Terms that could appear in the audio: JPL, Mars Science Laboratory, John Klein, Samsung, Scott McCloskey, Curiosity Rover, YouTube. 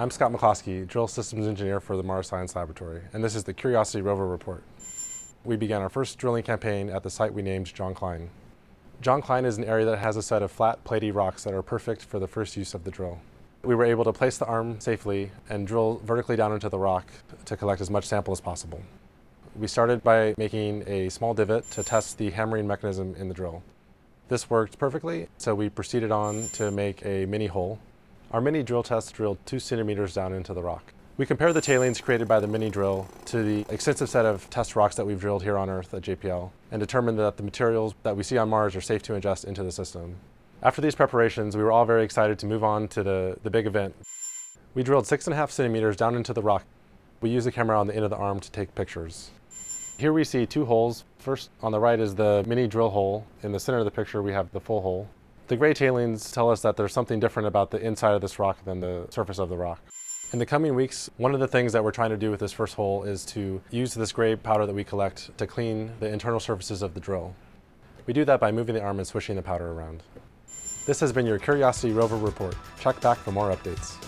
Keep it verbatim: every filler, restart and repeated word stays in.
I'm Scott McCloskey, Drill Systems Engineer for the Mars Science Laboratory, and this is the Curiosity Rover report. We began our first drilling campaign at the site we named John Klein. John Klein is an area that has a set of flat, platy rocks that are perfect for the first use of the drill. We were able to place the arm safely and drill vertically down into the rock to collect as much sample as possible. We started by making a small divot to test the hammering mechanism in the drill. This worked perfectly, so we proceeded on to make a mini hole. Our mini drill test drilled two centimeters down into the rock. We compared the tailings created by the mini drill to the extensive set of test rocks that we've drilled here on Earth at J P L and determined that the materials that we see on Mars are safe to ingest into the system. After these preparations, we were all very excited to move on to the, the big event. We drilled six and a half centimeters down into the rock. We used the camera on the end of the arm to take pictures. Here we see two holes. First on the right is the mini drill hole. In the center of the picture we have the full hole. The gray tailings tell us that there's something different about the inside of this rock than the surface of the rock. In the coming weeks, one of the things that we're trying to do with this first hole is to use this gray powder that we collect to clean the internal surfaces of the drill. We do that by moving the arm and swishing the powder around. This has been your Curiosity Rover report. Check back for more updates.